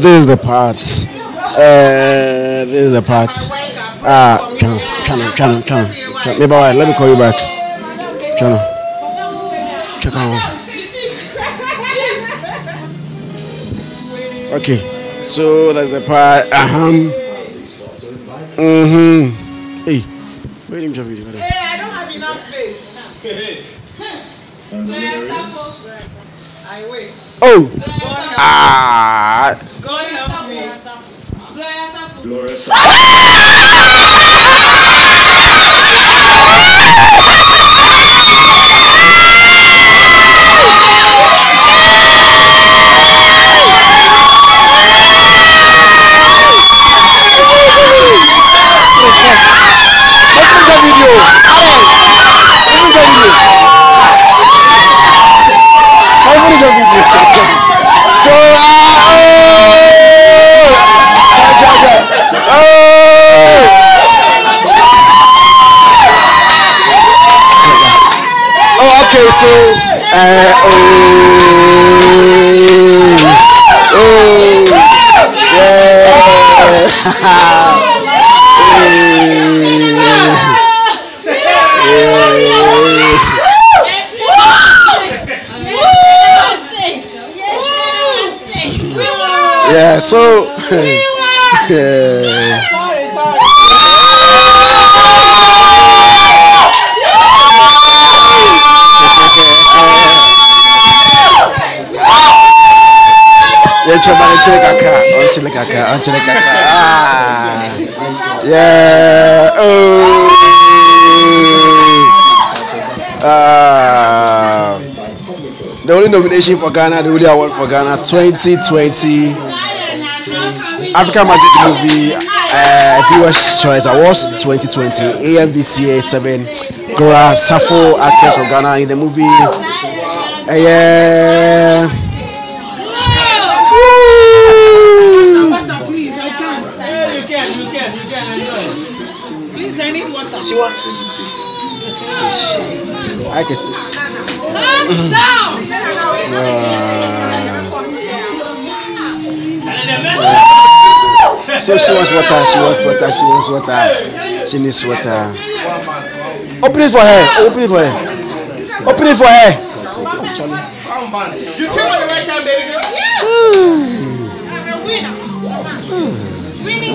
this is the part. This is the part. Come on. Maybe let me call you back. Come on. Check out. Okay. So that's the part. Hey. Wait, let me show you. Hey, I don't have enough space. I wish. Oh! God help me. Gloria Sarfo. The only nomination for Ghana, the only award for Ghana 2020 African Magic Movie Viewers Choice Awards 2020 AMVCA 7. Gloria Sarfo, actress from Ghana in the movie. I can see. So she wants water, she needs water. Open it for her, Oh, Charlie. You came at the right time, baby girl. I'm a winner. Winning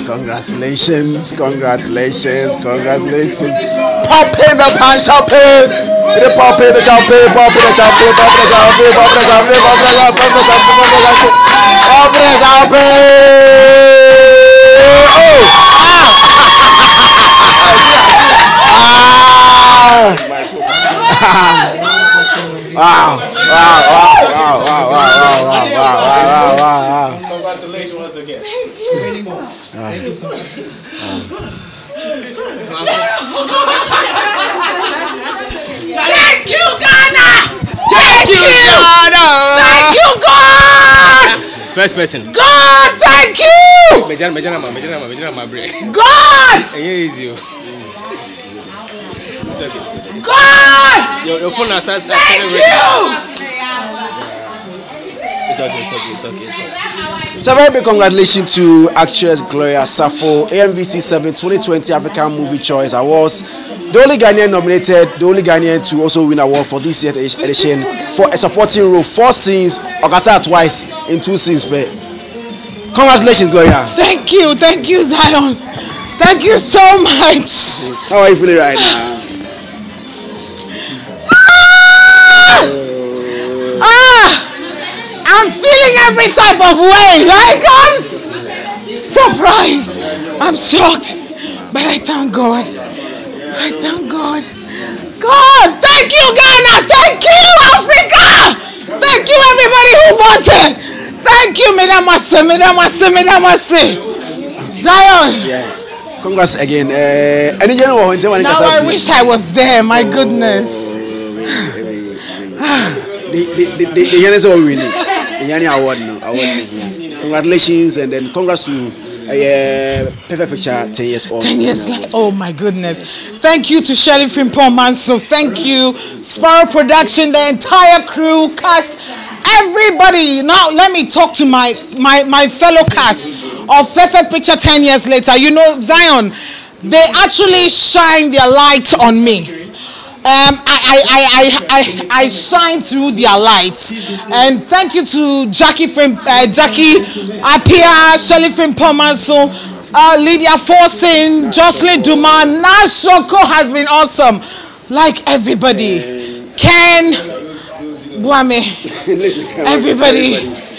Congratulations. Wow. Congratulations once again. Thank you. Thank you, Ghana. Thank you, Ghana. Thank you, God. First person. God, thank you. God. Easy. God. Your phone has started. Thank you. It's okay. So very big congratulations to actress Gloria Sarfo, AMVC 7 2020 African Movie Choice Awards. The only Ghanaian nominated, the only Ghanaian to also win award for this year's edition for a supporting role, 4 scenes, Augusta twice in 2 scenes. But congratulations, Gloria. Thank you, Zion. Thank you so much. How are you feeling right now? I'm feeling every type of way, like I'm surprised, I'm shocked, but I thank God, God, thank you Ghana, thank you Africa, thank you everybody who voted. Thank you, Medamase. Zion. Yeah. Congrats again. Now I wish I was there, my goodness. Congratulations, and then congrats to Perfect Picture 10 Years Old. 10 years later. Oh my goodness. Thank you to Sherry Frimpong Manso. Thank you, Sparrow Production, the entire crew, cast, everybody. Now let me talk to my fellow cast of Perfect Picture 10 Years Later. You know, Zion, they actually shine their light on me. I shine through their lights, and thank you to Jackie Apia, Shelly from Pomaso, Lydia Forsing, Jocelyn Duman. Nas Shoko has been awesome, like everybody. Ken Guame, everybody.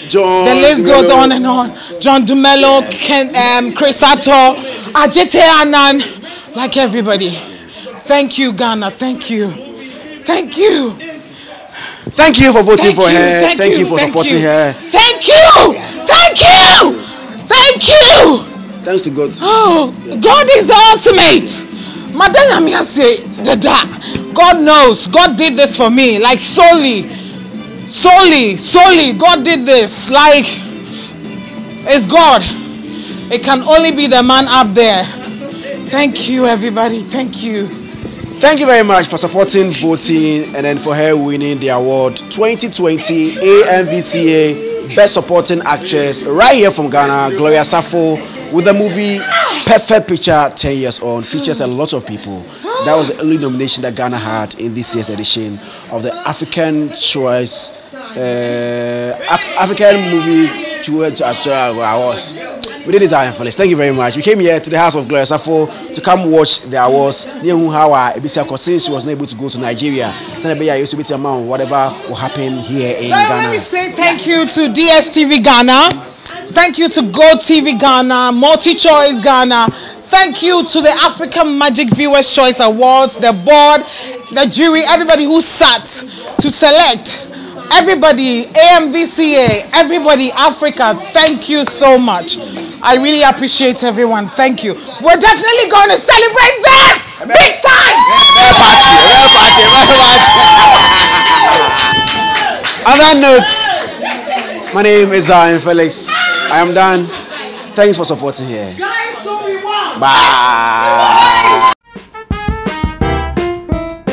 John, the list goes on and on. John Dumelo, Ken, Chris Ato, Ajete Anan, like everybody. Thank you, Ghana. Thank you. Thank you. Thank you for voting for her. Thank you for supporting her. Thank you. Thank you. Thank you. Thanks to God. Oh, God is the ultimate. Madam Yamiase, the dark. God knows. God did this for me. Like solely. God did this. Like, it's God. It can only be the man up there. Thank you, everybody. Thank you. Thank you very much for supporting, voting, and then for her winning the award 2020 AMVCA Best Supporting Actress right here from Ghana, Gloria Sarfo, with the movie Perfect Picture 10 Years On. Features a lot of people. That was the only nomination that Ghana had in this year's edition of the African Choice, African Movie Choice Awards. We did this, Zion Felix. Thank you very much. We came here to the house of Gloria Sarfo to come watch the awards. Since she was not able to go to Nigeria, whatever will happen here in Ghana. Let me say thank you to DSTV Ghana. Thank you to GoTV Ghana, Multi Choice Ghana. Thank you to the African Magic Viewers Choice Awards, the board, the jury, everybody who sat to select. Everybody, AMVCA, everybody, Africa, thank you so much. I really appreciate everyone. Thank you. We're definitely going to celebrate this big time. On that note, my name is Zion Felix. I am done. Thanks for supporting here. Guys, so we won. Bye.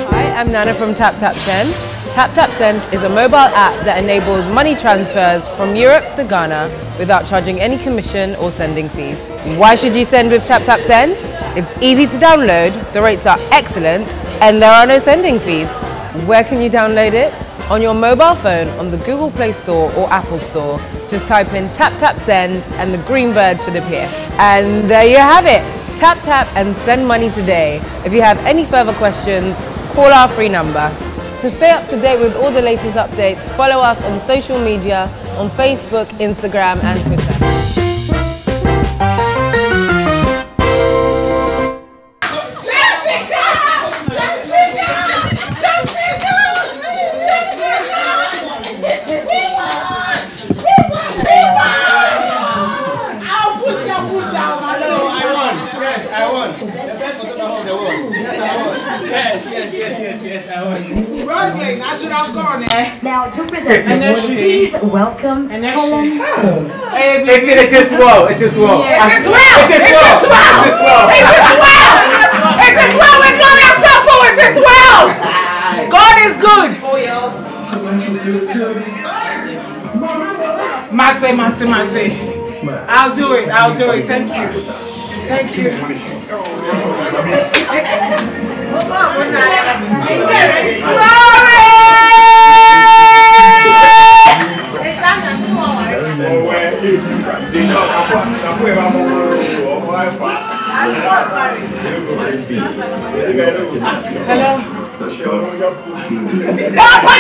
Hi, I'm Nana from TapTapSend. TapTapSend is a mobile app that enables money transfers from Europe to Ghana without charging any commission or sending fees. Why should you send with TapTapSend? It's easy to download, the rates are excellent, and there are no sending fees. Where can you download it? On your mobile phone on the Google Play Store or Apple Store. Just type in TapTapSend and the green bird should appear. And there you have it. Tap tap and send money today. If you have any further questions, call our free number. To stay up to date with all the latest updates, follow us on social media, on Facebook, Instagram and Twitter. Jessica! Jessica! Jessica! Jessica! We won! I'll put your foot down, my lord. I won. Yes, I won. The best photo of the world. Yes, I won. Yes, I won. I should have gone. Now to present please welcome Helen. It is well. It is well with Gloria Sarfo. It is well. God is good. Mate. I'll do it. Thank you. Papa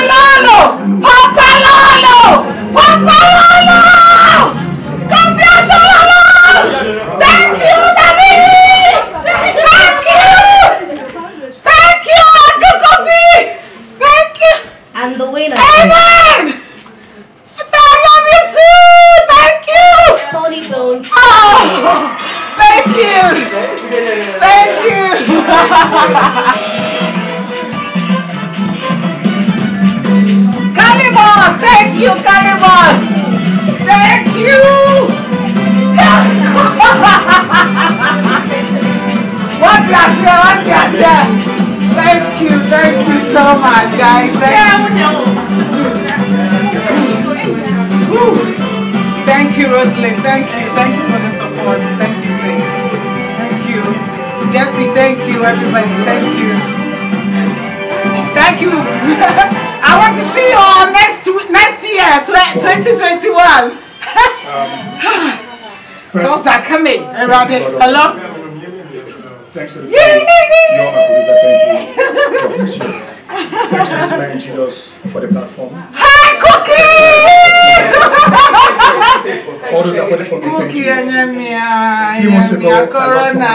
Lolo! Come here, thank you! Thank you, Uncle Kofi! And the winner. Amen! I love you too! Thank you! Funny Bones. Oh! Thank you! Thank you! Calibos! Thank you, Calibos! Thank you! What you say? Thank you so much, guys. Thank you, Rosalind. Thank you for the support. Thank you, sis. Thank you, Jesse. Thank you, everybody. Thank you. Thank you. I want to see you all next year, 2021. Those are coming. Hello? Thanks to the Thanks to us for the platform. Hi, Cookie! All those are for the Cookie and Yemia. Corona.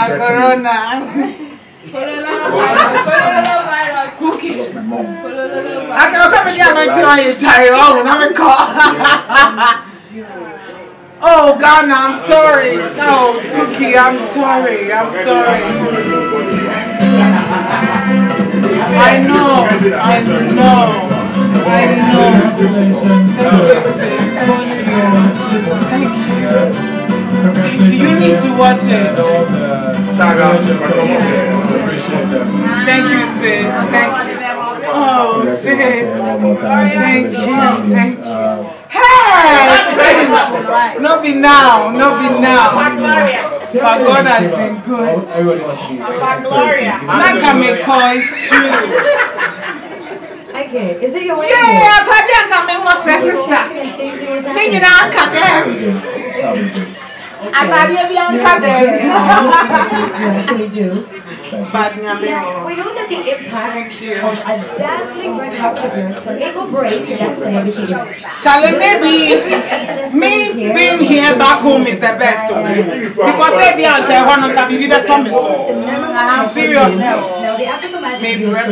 Coronavirus. Cookie. Lost my mom. I can also be anointed when you die. Oh, I'm a call. Oh, Ghana, I'm sorry. No, Cookie, I'm sorry. I'm sorry. I know. Thank you, sis. Thank you. You need to watch it. Thank you, sis. Thank you. Oh, sis. Thank you. Thank you. Hey, sis. Not be now. But God has been good. Gloria. Okay, is it your way? Yeah, Tabia coming was her sister. Then you know, Kadem. I actually do. But yeah, we know that the impact of a dazzling red hot from Echo Break, that's an education. Charlie, me being here back home is the best of it. Because if you are going to be the promise, seriously. Now, the African Magic Movie has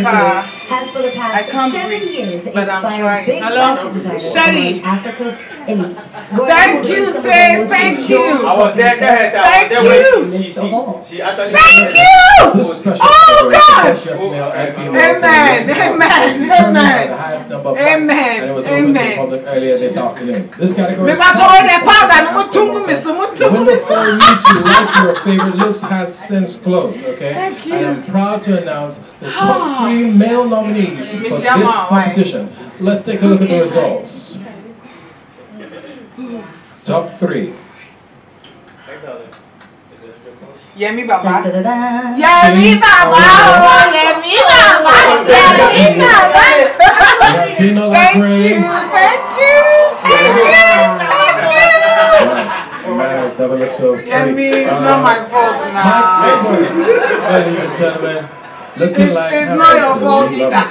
for the past 7 years inspired big fashion designers from Africa's elite. Thank you, sis. Thank you. I was there. Thank you. Oh, God! Amen. Public earlier this afternoon. This category is your favorite looks has since closed, okay? Thank you. I am proud to announce the top 3 male nominees for this competition. Let's take a look at the results. Top 3. Yemi Baba. Yemi Baba. Thank you. Miles Double XO. Yemi, it's not my fault now. Ladies and gentlemen, it's not your fault either.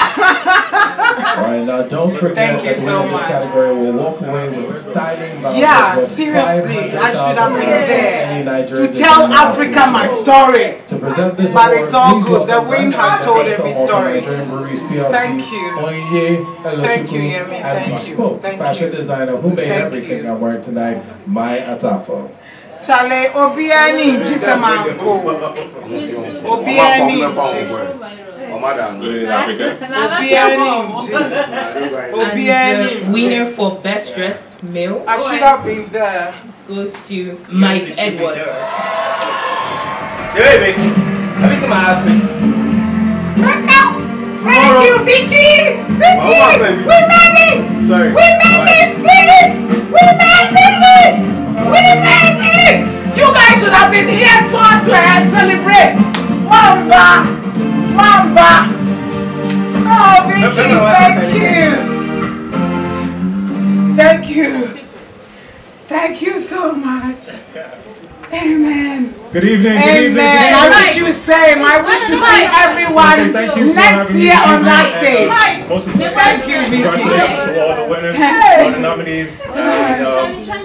Alright, now don't forget that winner in this category will walk away with styling. Yeah, seriously, I should have been there to tell Africa my story. To present this but award, it's all good. The wind has told every story. Thank you. Thank you, Yemi. Thank you. Fashion designer who made everything I wear tonight, my Atafo. Chale Obiani Chisamanko. Obiani. Winner for best dressed male. I should have been there. Goes to Mike Edwards. Have you seen my outfit? Thank you, Vicky. Vicky, we made it. We made it. You guys should have been here for us to celebrate. Mamba. Oh, Vicky, thank you. Thank you so much. Amen. Good evening. I wish you the same. I wish to see everyone next year on that stage. Thank you, Vicky. Congratulations to all the winners, all the nominees. And,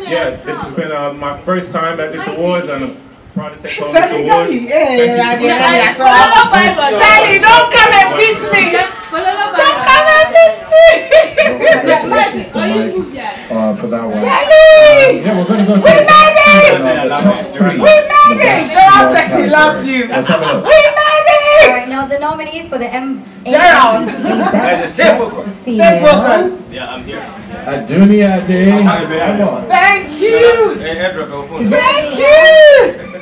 yes, this has been my first time at this awards, and I'm proud to take home this award. Sally, don't come and beat me. We made it! We made it! Gerald Sexy loves you. We made it! Alright, now the nominees for the Gerald! Stay focused. Stay focused. Yeah, I'm here. Adunia Day. Thank you. Thank you.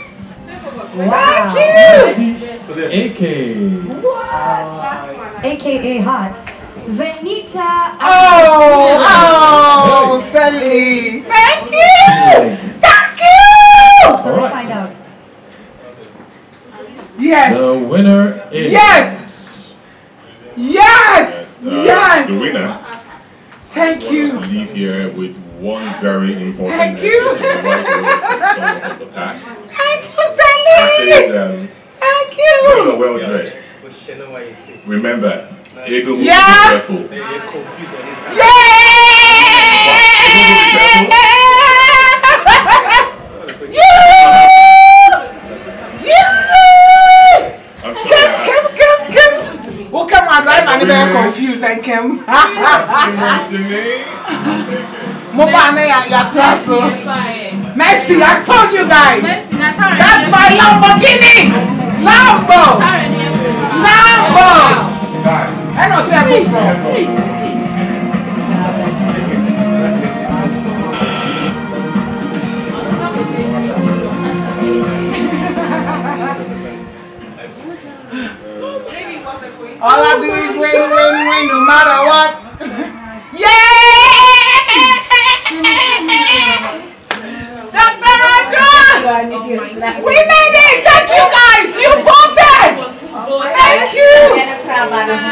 Thank you. AK. What? AKA Hot. Venita. Oh, oh, Sally. Thank you. Thank you. So let's find out. Yes. The winner is. Yes. Yes. Yes. The winner. Thank you. To leave here with one very important. Thank you. Of the past. Thank you, Sally. Thank you. You are well dressed. Remember. Eagle will be careful. Kim. Who come and drive and they're confused and Kim? Messi, I told you guys. That's my Lamborghini. Lambo. I don't say please, all I do is win, no matter what. Yeah! That's Sarah. We made it! Thank you guys! You voted! Thank you!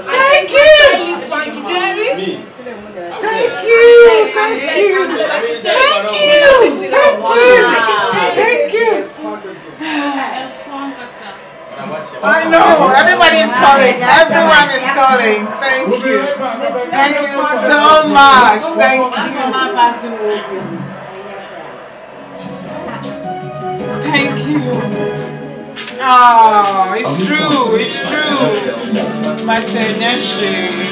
Thank you! Thank you! Thank you! Thank you! Thank you! I know! Everybody is calling! Everyone is calling! Thank you! Thank you so much! Thank you! Thank you! Oh, it's true, it's true. My Teneshi.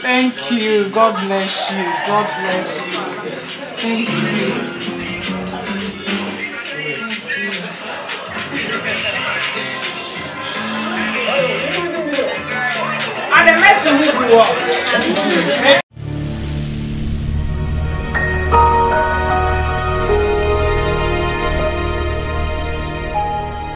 Thank you. God bless you. God bless you. Thank you. And the message we grew up.